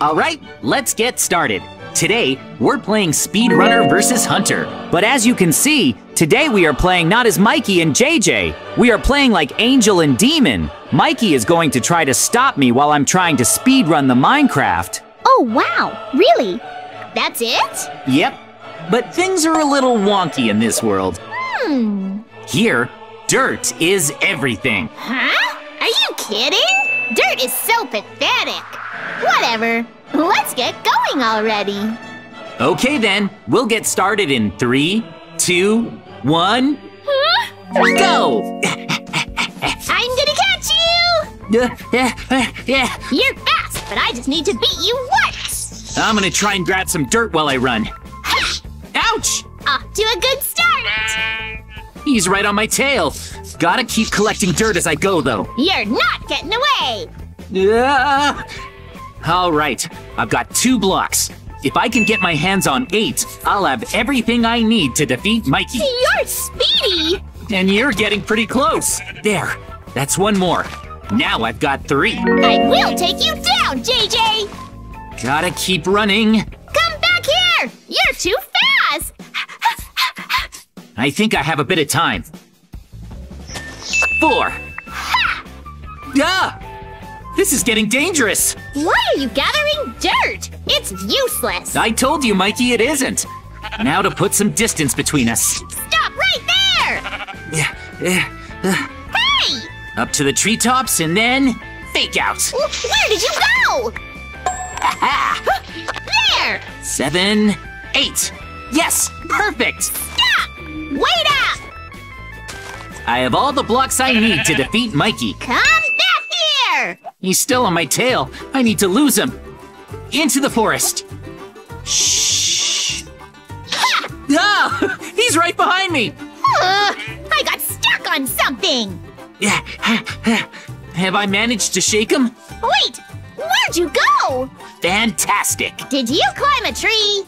Alright, let's get started. Today, we're playing Speedrunner vs. Hunter. But as you can see, today we are playing not as Mikey and JJ. We are playing like Angel and Demon. Mikey is going to try to stop me while I'm trying to speedrun the Minecraft. Oh wow, really? That's it? Yep, but things are a little wonky in this world. Here, dirt is everything. Huh? Are you kidding? Dirt is so pathetic. Whatever. Let's get going already. Okay then, we'll get started in 3, 2, 1, huh? Go! I'm gonna catch you! You're fast, but I just need to beat you once! I'm gonna try and grab some dirt while I run. Ouch! Off to a good start! He's right on my tail. Gotta keep collecting dirt as I go though. You're not getting away! Alright, I've got 2 blocks. If I can get my hands on 8, I'll have everything I need to defeat Mikey. You're speedy! And you're getting pretty close. There, that's 1 more. Now I've got 3. I will take you down, JJ! Gotta keep running. Come back here! You're too fast! I think I have a bit of time. 4. Ha! This is getting dangerous! Why are you gathering dirt? It's useless! I told you, Mikey, it isn't! Now to put some distance between us. Stop right there! Hey! Up to the treetops and then fake out! Where did you go? There! 7, 8! Yes! Perfect! Stop! Wait up! I have all the blocks I need to defeat Mikey. Come back here! He's still on my tail. I need to lose him. Into the forest. Shh! He's right behind me! I got stuck on something! Have I managed to shake him? Wait! Where'd you go? Fantastic! Did you climb a tree?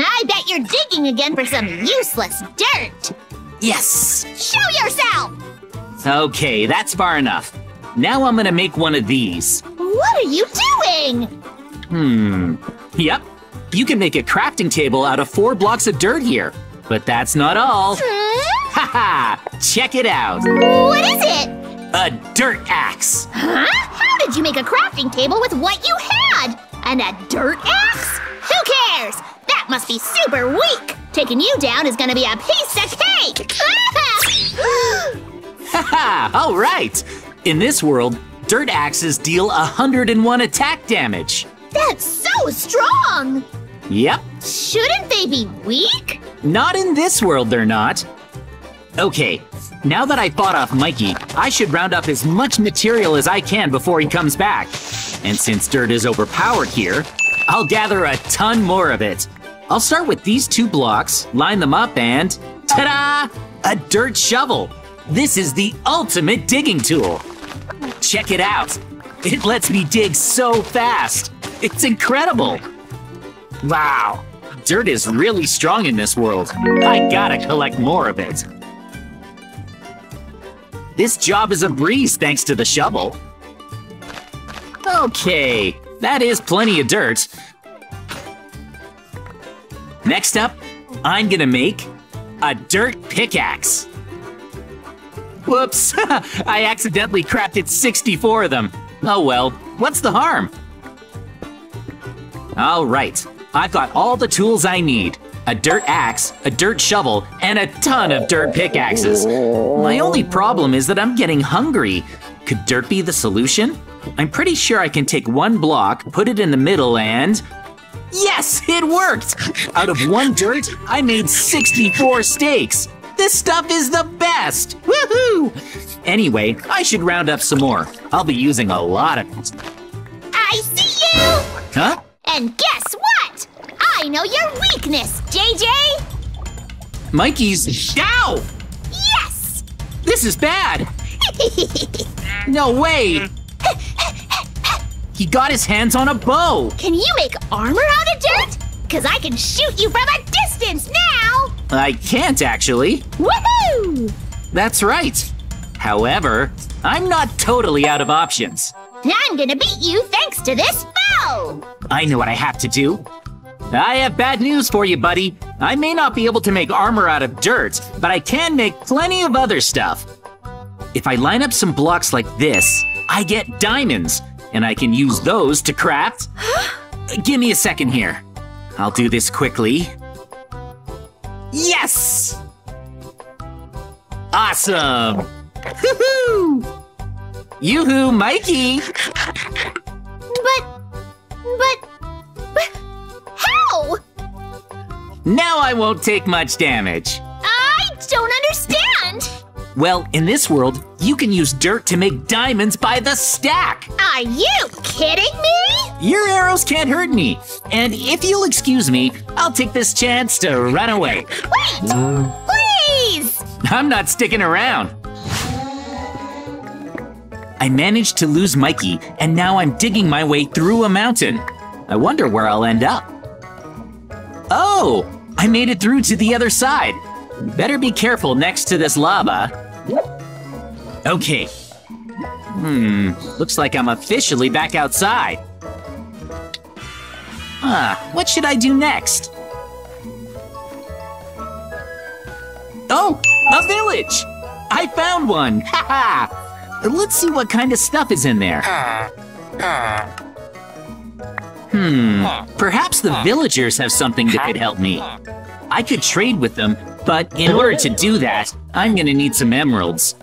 I bet you're digging again for some useless dirt! Yes! Show yourself! Okay, that's far enough. Now I'm gonna make one of these. What are you doing? Yep. You can make a crafting table out of 4 blocks of dirt here. But that's not all. Haha! Check it out! What is it? A dirt axe! Huh? How did you make a crafting table with what you had? And a dirt axe? Who cares? That must be super weak! Taking you down is gonna be a piece of cake! Haha! Alright! In this world, dirt axes deal 101 attack damage. That's so strong! Yep. Shouldn't they be weak? Not in this world, they're not. Okay, now that I fought off Mikey, I should round up as much material as I can before he comes back. And since dirt is overpowered here, I'll gather a ton more of it. I'll start with these 2 blocks, line them up, and ta-da! A dirt shovel! This is the ultimate digging tool. Check it out. It lets me dig so fast. It's incredible. Wow, dirt is really strong in this world. I gotta collect more of it. This job is a breeze thanks to the shovel. Okay, that is plenty of dirt. Next up, I'm gonna make a dirt pickaxe. Whoops, I accidentally crafted 64 of them. Oh well, what's the harm? All right, I've got all the tools I need. A dirt axe, a dirt shovel, and a ton of dirt pickaxes. My only problem is that I'm getting hungry. Could dirt be the solution? I'm pretty sure I can take 1 block, put it in the middle, and... yes, it worked! Out of 1 dirt, I made 64 steaks. This stuff is the best! Woohoo! Anyway, I should round up some more. I'll be using a lot of it. I see you! Huh? And guess what? I know your weakness, JJ! Mikey's... ow! Yes! This is bad! No way! He got his hands on a bow! Can you make armor out of dirt? Cause I can shoot you from a distance now! I can't, actually. Woohoo! That's right. However, I'm not totally out of options. I'm gonna beat you thanks to this bow! I know what I have to do. I have bad news for you, buddy. I may not be able to make armor out of dirt, but I can make plenty of other stuff. If I line up some blocks like this, I get diamonds, and I can use those to craft… Give me a second here. I'll do this quickly. Yes! Awesome! Hoo-hoo! Yoo-hoo, Mikey! But… How? Now I won't take much damage. I don't understand! Well, in this world, you can use dirt to make diamonds by the stack! Are you kidding me? Your arrows can't hurt me. And if you'll excuse me, I'll take this chance to run away. Wait! Please! I'm not sticking around. I managed to lose Mikey, and now I'm digging my way through a mountain. I wonder where I'll end up. Oh, I made it through to the other side. Better be careful next to this lava. Okay. Looks like I'm officially back outside. What should I do next? Oh, a village! I found one! Ha-ha! Let's see what kind of stuff is in there. Perhaps the villagers have something that could help me. I could trade with them, but in order to do that, I'm gonna need some emeralds.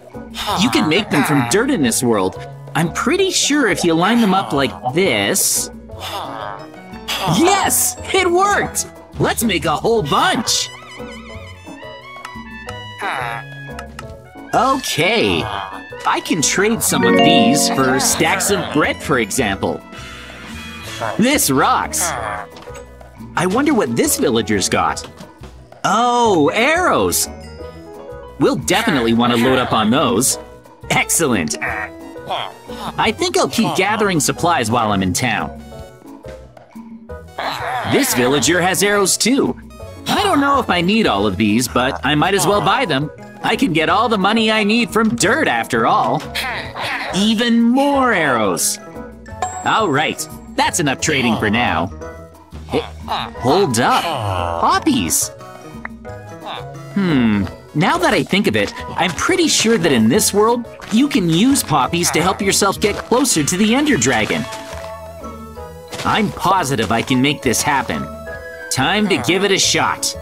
You can make them from dirt in this world. I'm pretty sure if you line them up like this… Yes! It worked! Let's make a whole bunch! Okay. I can trade some of these for stacks of bread, for example. This rocks. I wonder what this villager's got. Oh, arrows. We'll definitely want to load up on those. Excellent. I think I'll keep gathering supplies while I'm in town. This villager has arrows too. I don't know if I need all of these, but I might as well buy them. I can get all the money I need from dirt, after all. Even more arrows. All right, that's enough trading for now. Hold up, poppies. Now that I think of it, I'm pretty sure that in this world, you can use poppies to help yourself get closer to the Ender Dragon. I'm positive I can make this happen. Time to give it a shot.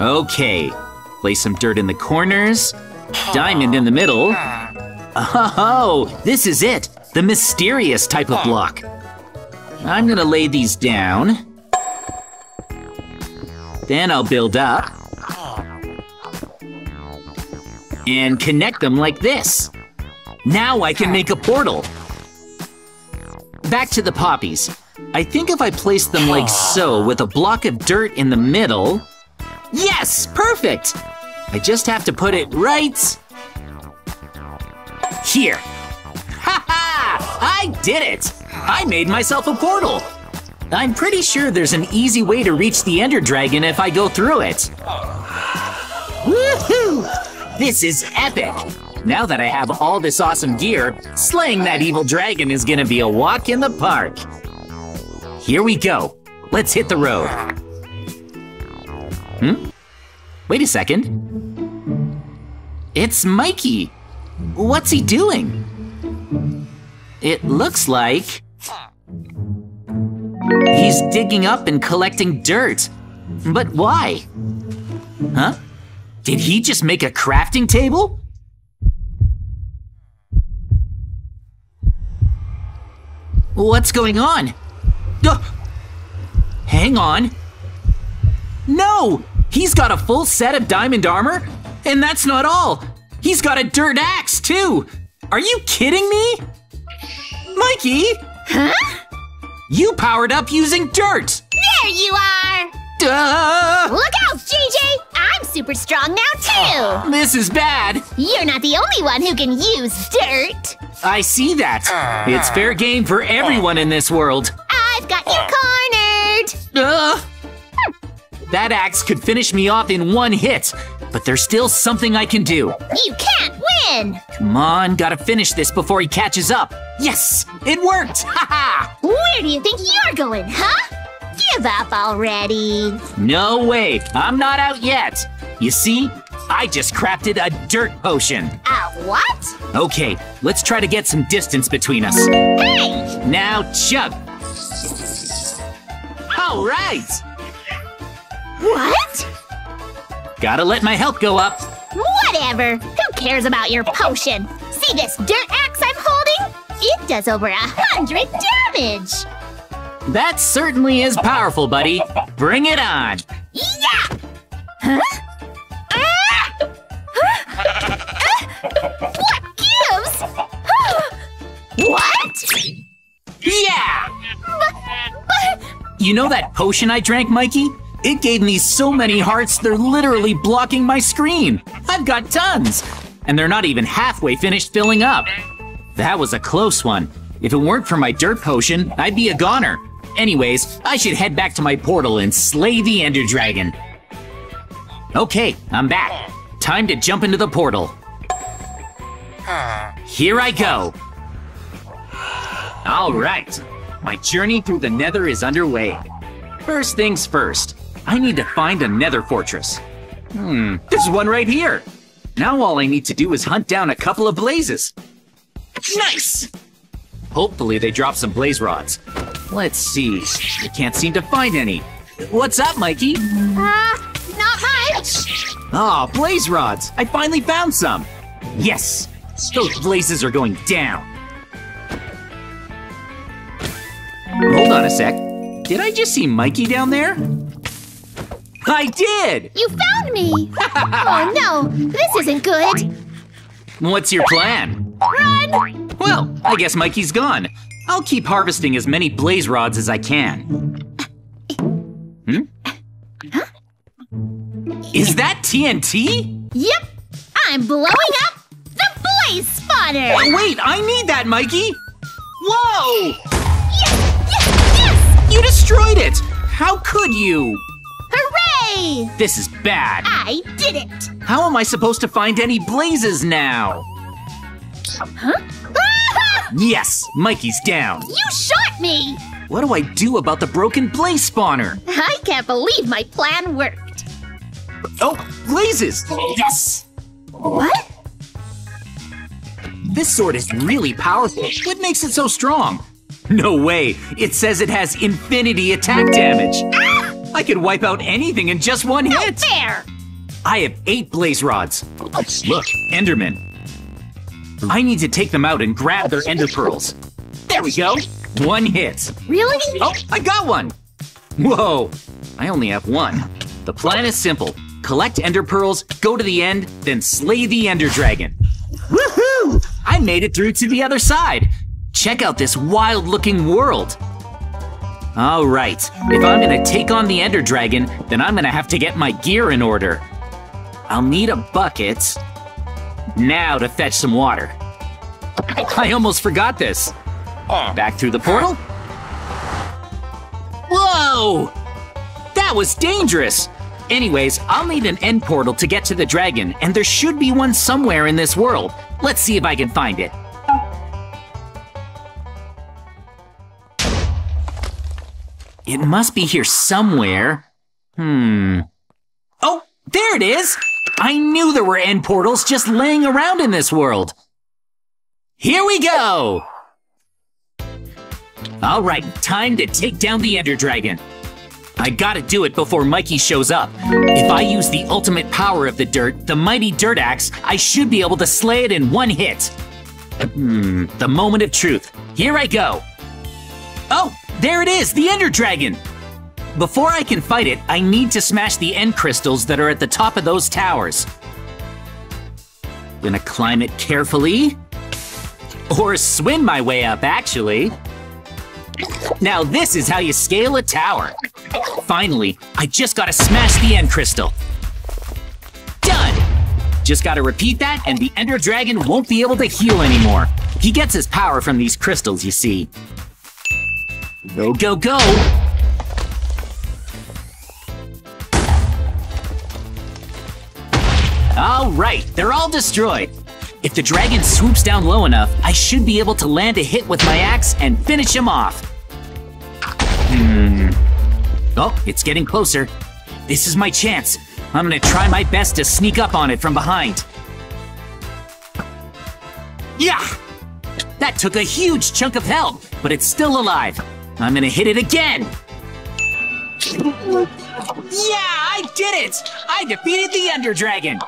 Okay, place some dirt in the corners, diamond in the middle. Oh, this is it, the mysterious type of block. I'm gonna lay these down. Then I'll build up. And connect them like this. Now I can make a portal. Back to the poppies. I think if I place them like so with a block of dirt in the middle… Yes! Perfect! I just have to put it right… here. Ha-ha! I did it! I made myself a portal! I'm pretty sure there's an easy way to reach the Ender Dragon if I go through it. Woohoo! This is epic! Now that I have all this awesome gear, slaying that evil dragon is gonna be a walk in the park. Here we go. Let's hit the road. Wait a second. It's Mikey. What's he doing? It looks like… he's digging up and collecting dirt. But why? Huh? Did he just make a crafting table? What's going on? Hang on. No! He's got a full set of diamond armor? And that's not all! He's got a dirt axe, too! Are you kidding me? Mikey! Huh? You powered up using dirt! There you are! Duh! Look out, JJ! I'm super strong now, too! This is bad! You're not the only one who can use dirt! I see that! It's fair game for everyone in this world! I've got you cornered! That axe could finish me off in one hit, but there's still something I can do. You can't win! win! Come on, gotta finish this before he catches up. Yes, it worked! Ha-ha! Where do you think you're going, huh? Give up already. No way, I'm not out yet. You see, I just crafted a dirt potion. A what? Okay, let's try to get some distance between us. Hey! Now chug. All right! What? Gotta let my health go up. Whatever! Who cares about your potion? See this dirt axe I'm holding? It does over 100 damage! That certainly is powerful, buddy. Bring it on! Yeah! Huh? What gives? What? Yeah! You know that potion I drank, Mikey? It gave me so many hearts, they're literally blocking my screen. I've got tons. And they're not even halfway finished filling up. That was a close one. If it weren't for my dirt potion, I'd be a goner. Anyways, I should head back to my portal and slay the Ender Dragon. Okay, I'm back. Time to jump into the portal. Here I go. All right. My journey through the Nether is underway. First things first, I need to find a Nether Fortress. There's one right here. Now all I need to do is hunt down a couple of blazes. Nice! Hopefully they drop some blaze rods. Let's see, I can't seem to find any. What's up, Mikey? Not much. Aw, blaze rods, I finally found some. Yes, those blazes are going down. Hold on a sec. Did I just see Mikey down there? I did! You found me! Oh no, this isn't good. What's your plan? Run! Well, I guess Mikey's gone. I'll keep harvesting as many blaze rods as I can. Huh? Is that TNT? Yep, I'm blowing up the blaze spawner! Oh, wait, I need that, Mikey! Whoa! Yes! You destroyed it! How could you? Hooray! This is bad. I did it! How am I supposed to find any blazes now? Huh? Yes, Mikey's down. You shot me! What do I do about the broken blaze spawner? I can't believe my plan worked. Oh, blazes! Yes! What? This sword is really powerful. What makes it so strong? No way! It says it has infinity attack damage! Ah! I could wipe out anything in just one hit! No fair! I have 8 blaze rods. Look, Endermen. I need to take them out and grab their ender pearls. There we go! One hit. Really? Oh, I got one! Whoa! I only have one. The plan is simple. Collect ender pearls, go to the end, then slay the Ender Dragon. Woohoo! I made it through to the other side! Check out this wild-looking world! Alright, if I'm gonna take on the Ender Dragon, then I'm gonna have to get my gear in order. I'll need a bucket. Now to fetch some water. I almost forgot this. Back through the portal. Whoa! That was dangerous! Anyways, I'll need an end portal to get to the dragon, and there should be one somewhere in this world. Let's see if I can find it. It must be here somewhere. Oh, there it is! I knew there were end portals just laying around in this world. Here we go! All right, time to take down the Ender Dragon. I gotta do it before Mikey shows up. If I use the ultimate power of the dirt, the mighty dirt axe, I should be able to slay it in one hit. The moment of truth. Here I go. Oh! There it is, the Ender Dragon! Before I can fight it, I need to smash the end crystals that are at the top of those towers. Gonna climb it carefully. Or swim my way up, actually. Now this is how you scale a tower. Finally, I just gotta smash the end crystal. Done! Just gotta repeat that and the Ender Dragon won't be able to heal anymore. He gets his power from these crystals, you see. Go, go, go! All right, they're all destroyed. If the dragon swoops down low enough, I should be able to land a hit with my axe and finish him off. Oh, it's getting closer. This is my chance. I'm gonna try my best to sneak up on it from behind. Yeah! That took a huge chunk of health, but it's still alive. I'm gonna hit it again. Yeah, I did it! I defeated the Ender Dragon!